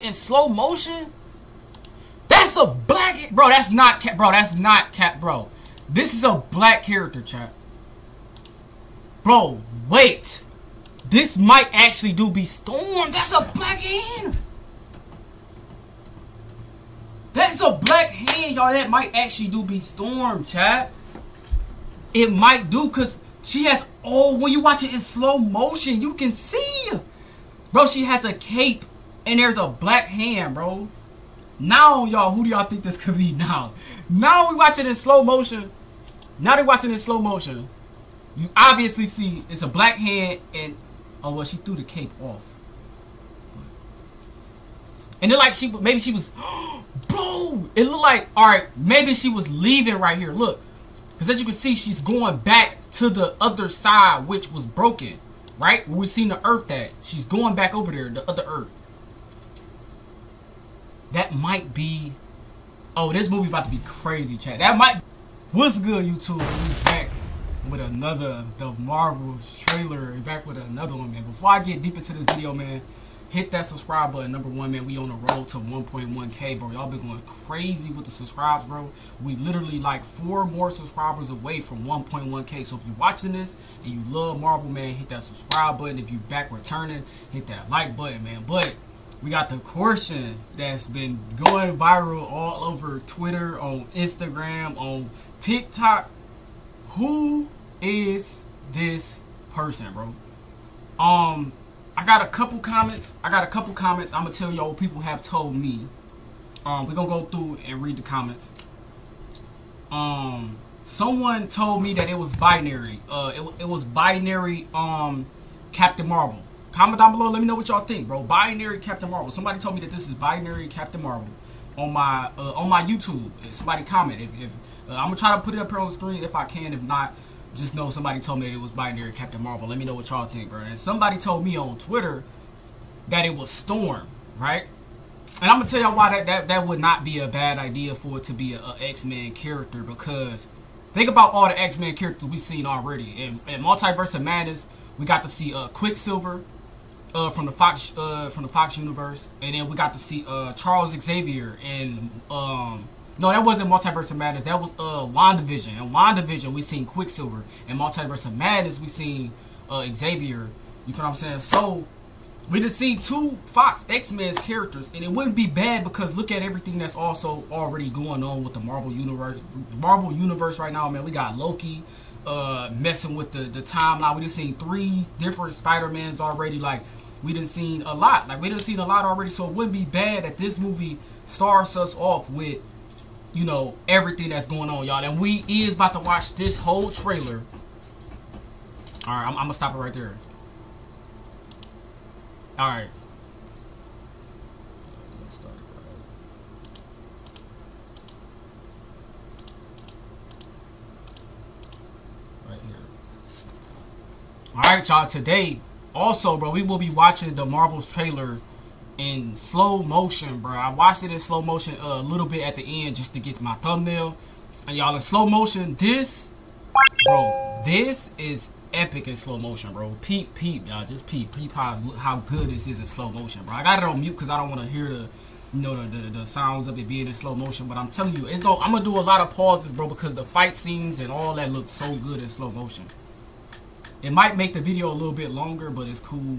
in slow motion? That's a black... Bro, that's not Cap. Bro, that's not Cap, bro. This is a black character, chat. Bro, wait. This might actually do be Storm. That's a black hand. That's a black hand, y'all. That might actually do be Storm, chat. It might do, because she has... Oh, when you watch it in slow motion, you can see. Bro, she has a cape, and there's a black hand, bro. Now, y'all, who do y'all think this could be now? Now we watch it in slow motion. Now they're watching in slow motion. You obviously see it's a black hand, and... Oh, well, she threw the cape off. And they're like, she maybe she was... Bro! It looked like, all right, maybe she was leaving right here. Look. Because as you can see, she's going back to the other side, which was broken. Right? Where we've seen the Earth at. She's going back over there, the other Earth. That might be... Oh, this movie about to be crazy, chat. That might... What's good, YouTube? We're back with another The Marvels trailer. Back with another one, man. Before I get deep into this video, man, hit that subscribe button. Number one, man, we on the road to 1.1K, bro. Y'all been going crazy with the subscribes, bro. We literally like 4 more subscribers away from 1.1K. So if you're watching this and you love Marvel, man, hit that subscribe button. If you back returning, hit that like button, man. But... we got the question that's been going viral all over Twitter, on Instagram, on TikTok. Who is this person, bro? I got a couple comments. I'm going to tell y'all what people have told me. We're going to go through and read the comments. Someone told me that it was binary. It was binary Captain Marvel. Comment down below. Let me know what y'all think, bro. Binary Captain Marvel. Somebody told me that this is binary Captain Marvel on my YouTube. If somebody comment. If I'm gonna try to put it up here on the screen if I can. If not, just know somebody told me that it was binary Captain Marvel. Let me know what y'all think, bro. And somebody told me on Twitter that it was Storm, right? And I'm gonna tell y'all why that would not be a bad idea for it to be a X-Men character, because think about all the X-Men characters we've seen already. In Multiverse of Madness, we got to see Quicksilver. From the Fox universe, and then we got to see Charles Xavier, and no, that wasn't Multiverse of Madness. That was WandaVision. In WandaVision, we seen Quicksilver. In Multiverse of Madness, we seen Xavier. You feel what I'm saying? So we just see 2 Fox X-Men characters, and it wouldn't be bad, because look at everything that's also already going on with the Marvel universe. Right now, man, we got Loki. Messing with the timeline. We just seen 3 different Spider-Mans already. Like, we done seen a lot. Like, we done seen a lot already. So it wouldn't be bad that this movie starts us off with, you know, everything that's going on, y'all. And we is about to watch this whole trailer. Alright, I'm gonna stop it right there. Alright. Alright, y'all, today, also, bro, we will be watching the Marvels trailer in slow motion, bro. I watched it in slow motion a little bit at the end just to get my thumbnail. And y'all, in slow motion, this, bro, this is epic in slow motion, bro. Peep, peep, y'all, just peep, peep how good this is in slow motion, bro. I got it on mute because I don't want to hear the, you know, the sounds of it being in slow motion. But I'm telling you, it's I'm going to do a lot of pauses, bro, because the fight scenes and all that look so good in slow motion. It might make the video a little bit longer, but it's cool.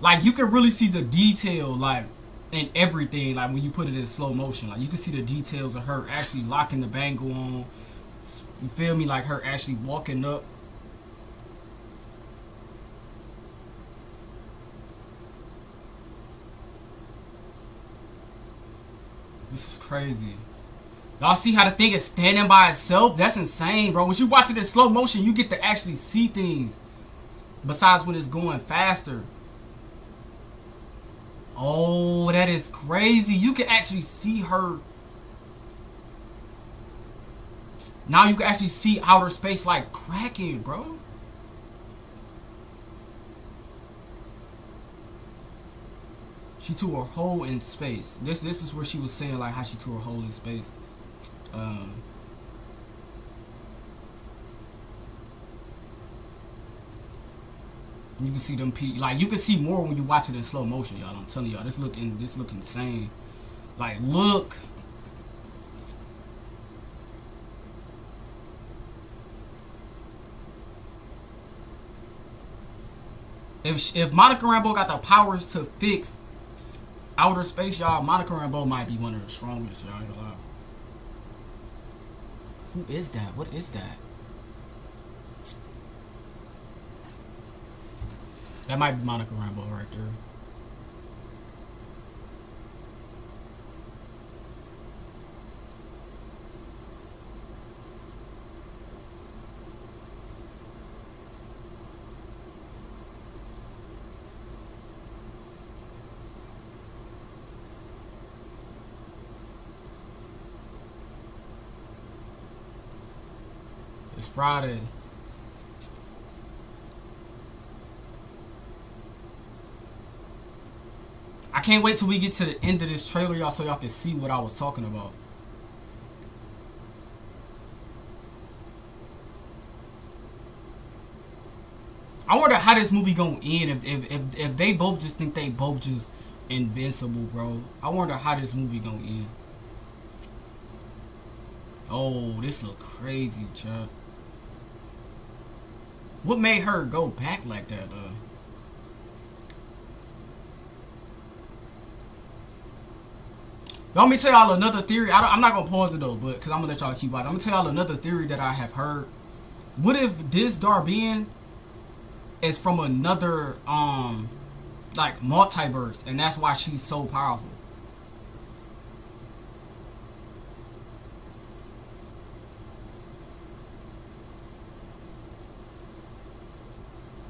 Like, you can really see the detail, like, in everything. Like, when you put it in slow motion, like, you can see the details of her actually locking the bangle on. You feel me? Like, her actually walking up. This is crazy. Y'all see how the thing is standing by itself? That's insane, bro. When you watch it in slow motion, you get to actually see things. Besides when it's going faster. Oh, that is crazy. You can actually see her. Now you can actually see outer space like cracking, bro. She tore a hole in space. This is where she was saying like how she tore a hole in space. You can see them like, you can see more when you watch it in slow motion, y'all. I'm telling y'all, this look insane. Like, look. If Monica Rambeau got the powers to fix outer space, y'all, Monica Rambeau might be one of the strongest, y'all. Who is that? What is that? That might be Monica Rambeau right there. It's Friday. I can't wait till we get to the end of this trailer, y'all, so y'all can see what I was talking about. I wonder how this movie gonna end if they both just think they both just invincible, bro. I wonder how this movie gonna end. Oh, this look crazy, Chuck. What made her go back like that, though? Let me tell y'all another theory. I'm not going to pause it, though, but because I'm going to let y'all keep watching. I'm going to tell y'all another theory that I have heard. What if this Darbean is from another, like, multiverse, and that's why she's so powerful?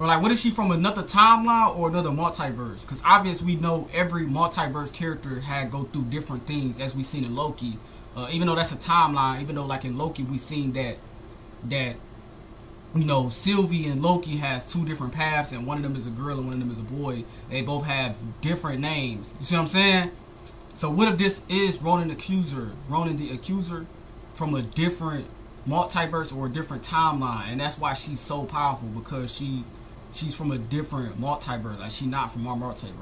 Or, like, what if she from another timeline or another multiverse? Because obviously we know every multiverse character had go through different things, as we seen in Loki. Even though that's a timeline, even though, like, in Loki we seen that you know, Sylvie and Loki has two different paths, and one of them is a girl and one of them is a boy. They both have different names. You see what I'm saying? So what if this is Ronan the Accuser from a different multiverse or a different timeline, and that's why she's so powerful, because she's from a different multiverse. Like, she's not from our multiverse.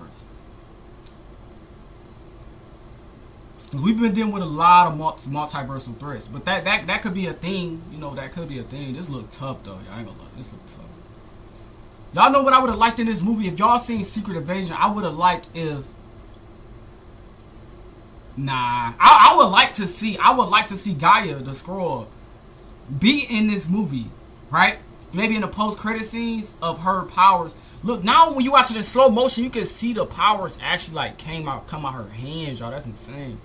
Because we've been dealing with a lot of multiversal threats. But that could be a thing. You know, that could be a thing. This look tough, though. Y'all ain't gonna lie. This look tough. Y'all know what I would have liked in this movie? If y'all seen Secret Invasion, I would have liked if... Nah. I would like to see... I would like to see Gaia, the Skrull, be in this movie. Right? Maybe in the post-credit scenes of her powers. Look, now when you watch it in slow motion, you can see the powers actually, like, come out her hands, y'all. That's insane.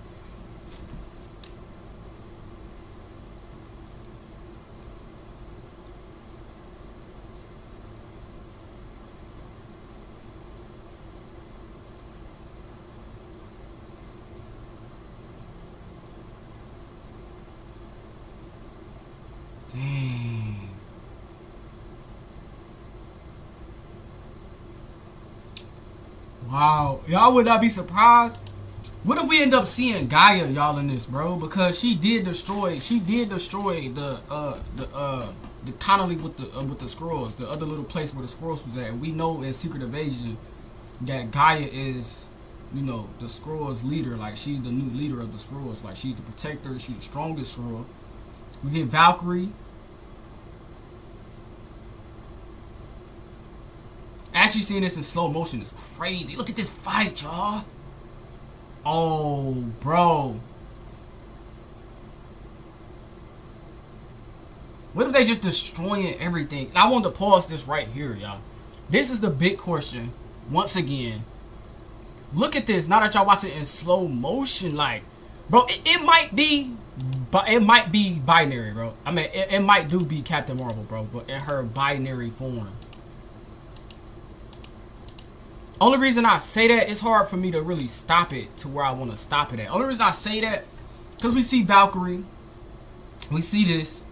Wow, y'all would not be surprised. What if we end up seeing Gaia, y'all, in this, bro? Because she did destroy the colony with the Skrulls, the other little place where the Skrulls was at. We know in Secret Invasion that Gaia is, you know, the Skrulls' leader. Like, she's the new leader of the Skrulls. Like, she's the protector. She's the strongest Skrull. We get Valkyrie. Actually seeing this in slow motion is crazy. Look at this fight, y'all. Oh, bro. What if they just destroying everything? I want to pause this right here, y'all. This is the big question. Once again, look at this. Now that y'all watch it in slow motion, like, bro, it might be binary, bro. I mean, it might do be Captain Marvel, bro, but in her binary form. Only reason I say that, it's hard for me to really stop it to where I want to stop it at. Only reason I say that, because we see Valkyrie, we see this.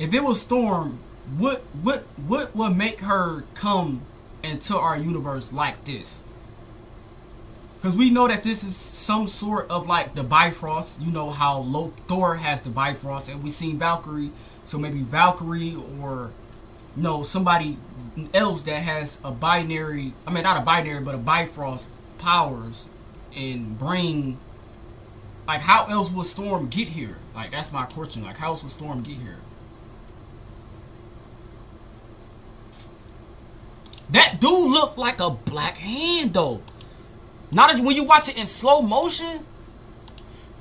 If it was Storm, what would make her come into our universe like this? Because we know that this is some sort of, like, the Bifrost. You know how Thor has the Bifrost, and we seen Valkyrie. So maybe Valkyrie or no, somebody else that has a binary, I mean not a binary, but a Bifrost powers and brain. Like, how else would Storm get here? Like, that's my question. Like, how else would Storm get here? That dude looked like a black hand, though. Not as when you watch it in slow motion.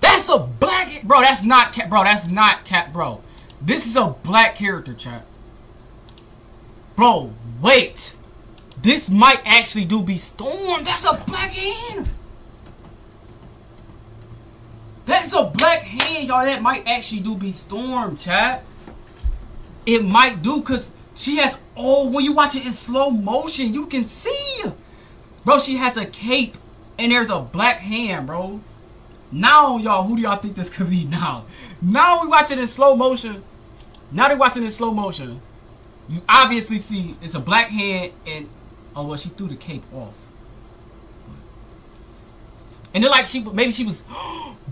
That's a black... Bro, that's not Cap... Bro, that's not Cap... Bro, this is a black character, chat. Bro, wait. This might actually do be Storm. That's a black hand. That's a black hand, y'all. That might actually do be Storm, chat. It might do, because she has... Oh, when you watch it in slow motion, you can see. Bro, she has a cape, and there's a black hand, bro. Now, y'all, who do y'all think this could be now? Now we watch it in slow motion. Now they're watching it in slow motion. You obviously see it's a black hand, and... Oh, well, she threw the cape off. And they're like, she maybe she was...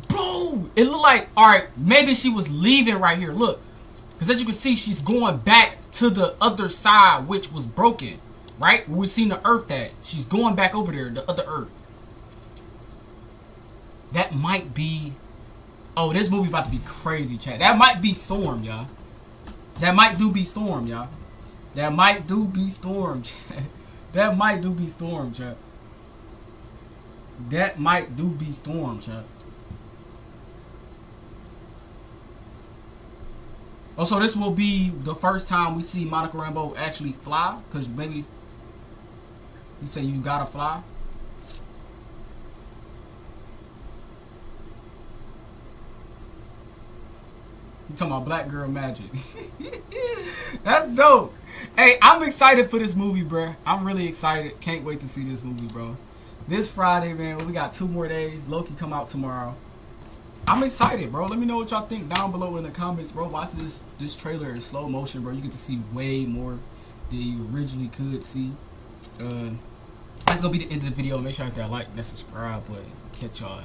Bro, it looked like, all right, maybe she was leaving right here. Look, because as you can see, she's going back to the other side, which was broken, right? We've seen the Earth that she's going back over there, the other Earth. That might be... Oh, this movie about to be crazy, chat. That might be Storm, y'all. That might do be Storm, y'all. That might do be Storm, chat. That might do be Storm, chat. That might do be Storm, chat. Also, this will be the first time we see Monica Rambeau actually fly, because maybe you say you gotta fly. You talking about black girl magic? That's dope. Hey, I'm excited for this movie, bro. I'm really excited. Can't wait to see this movie, bro. This Friday, man. We got 2 more days. Loki come out tomorrow. I'm excited, bro. Let me know what y'all think down below in the comments, bro. Watch this trailer in slow motion, bro. You get to see way more than you originally could see. That's gonna be the end of the video. Make sure you hit that like and that subscribe button. Catch y'all.